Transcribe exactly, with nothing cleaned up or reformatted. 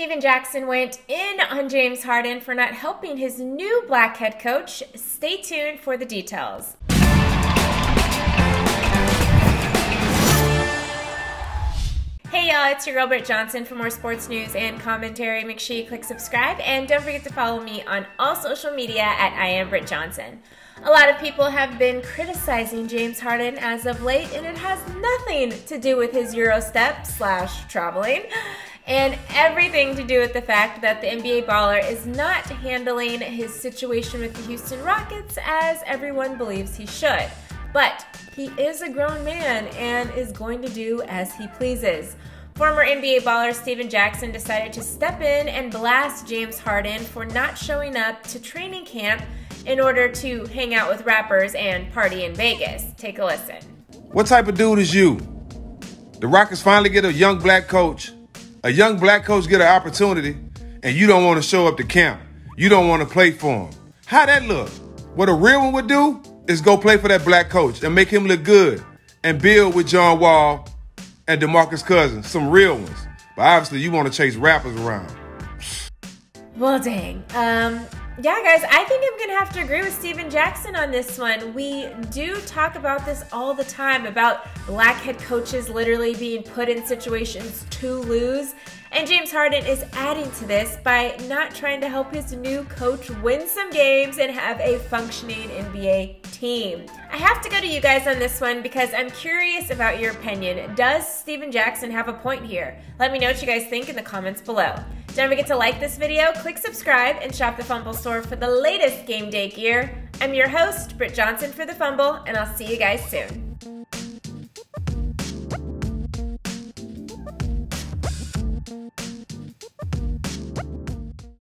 Stephen Jackson went in on James Harden for not helping his new black head coach. Stay tuned for the details. Hey y'all, it's your girl Britt Johnson. For more sports news and commentary, make sure you click subscribe and don't forget to follow me on all social media at I am Britt Johnson. A lot of people have been criticizing James Harden as of late, and it has nothing to do with his Eurostep slash traveling and everything to do with the fact that the N B A baller is not handling his situation with the Houston Rockets as everyone believes he should. But he is a grown man and is going to do as he pleases. Former N B A baller Stephen Jackson decided to step in and blast James Harden for not showing up to training camp in order to hang out with rappers and party in Vegas. Take a listen. What type of dude is you? The Rockets finally get a young black coach. A young black coach get an opportunity, and you don't want to show up to camp. You don't want to play for him. How that look? What a real one would do is go play for that black coach and make him look good and build with John Wall and DeMarcus Cousins, some real ones. But obviously you want to chase rappers around. Well, dang. Um, yeah, guys, I think I'm going to have to agree with Stephen Jackson on this one. We do talk about this all the time, about black head coaches literally being put in situations to lose. And James Harden is adding to this by not trying to help his new coach win some games and have a functioning N B A team. I have to go to you guys on this one because I'm curious about your opinion. Does Stephen Jackson have a point here? Let me know what you guys think in the comments below. Don't forget to like this video, click subscribe, and shop the Fumble store for the latest game day gear. I'm your host, Britt Johnson for The Fumble, and I'll see you guys soon.